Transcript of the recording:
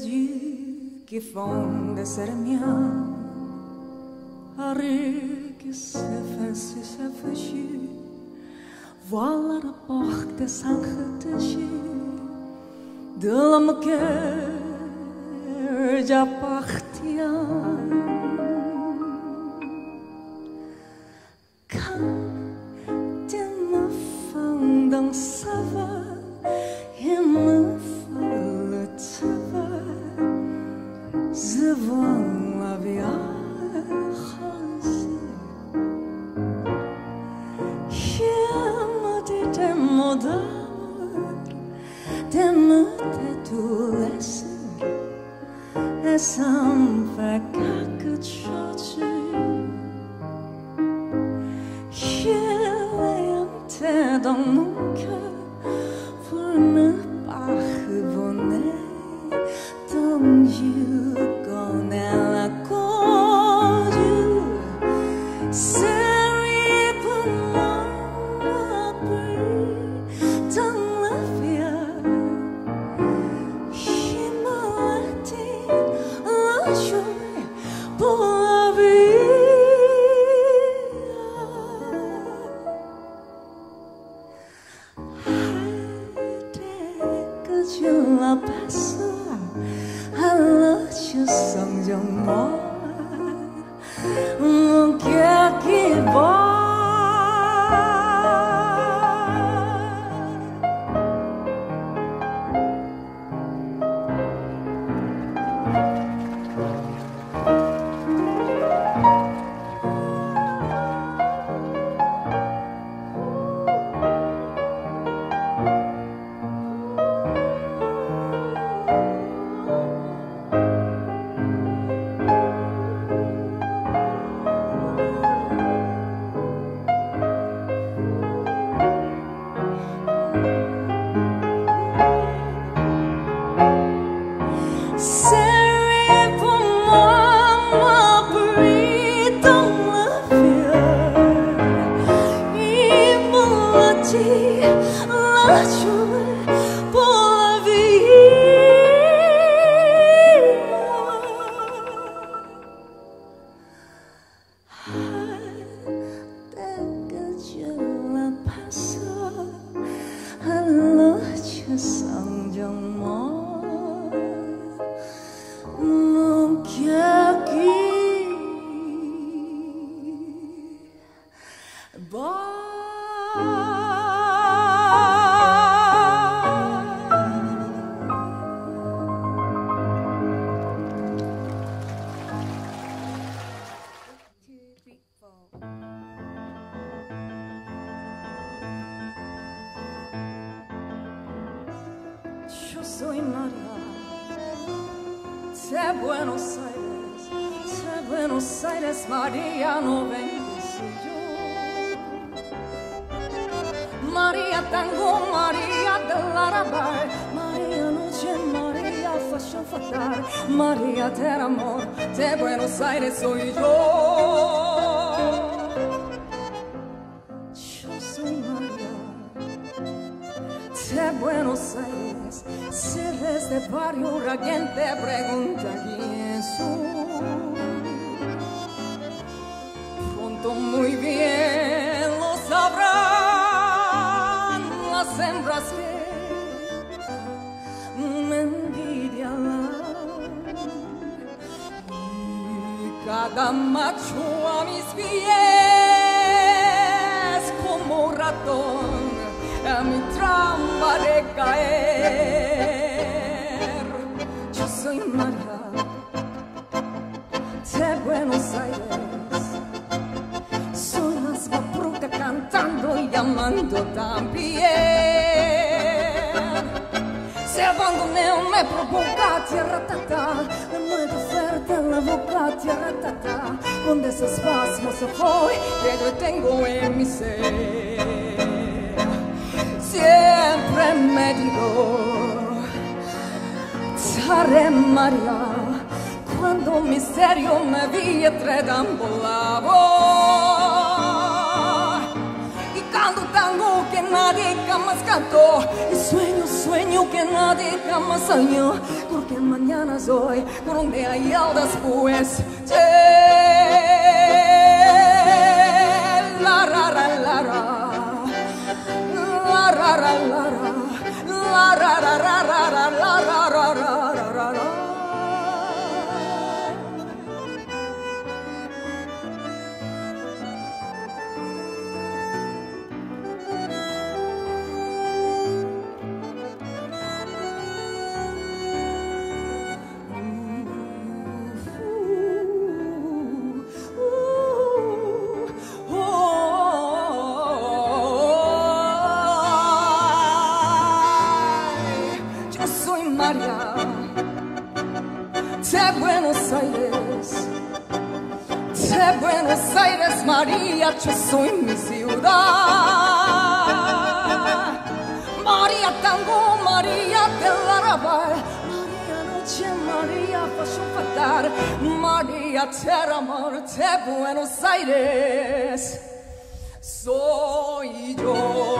vazio que fonda ser mien Harry que se fâche Voilà la porte s'enquêche De l'homme que j'appartiens Quand une femme dans sa voix Et me fait le teva Je vois ma vie Some fact I could show you. Here I am, dans mon cœur, pour ne pas revenir tant je connais la cause. Serré pour moi, plus dans la vie, je me retire. Pour la vie Arrêtez que je la passe Alors je sens de moi Mon cœur qui bat La joie pour la vie Dès que je la passe Alors je sens de moi Mon cœur qui bat Yo soy María de Buenos Aires, María no vengo soy yo. María tango, María del Arabay, María noche, María fashion fatal, María del amor de Buenos Aires soy yo. Yo soy María de Buenos Aires. Si desde barrio la gente pregunta quién soy Pronto muy bien lo sabrán las hembras que me envidian Y cada macho a mis pies como ratón a mi trampa de caer Yo soy María de Buenos Aires Soy las babruca cantando y amando también Se abandoneo me provoca tierra tata De nuevo fuerte en la boca tierra tata Con desespasmo se fue que yo tengo en mi ser Siempre me digo, saré María, cuando misterio me vi entre tambor Y canto tango que nadie jamás cantó, y sueño que nadie jamás soñó porque mañana soy donde hay el después de la ra ra la ra la ra ra la ra la ra ra ra ra la ra ra ra. De Buenos Aires, María, yo soy mi ciudad. María tango, María del arrabal, María noche, María pasión fatal, María tierra, amor de Buenos Aires, soy yo.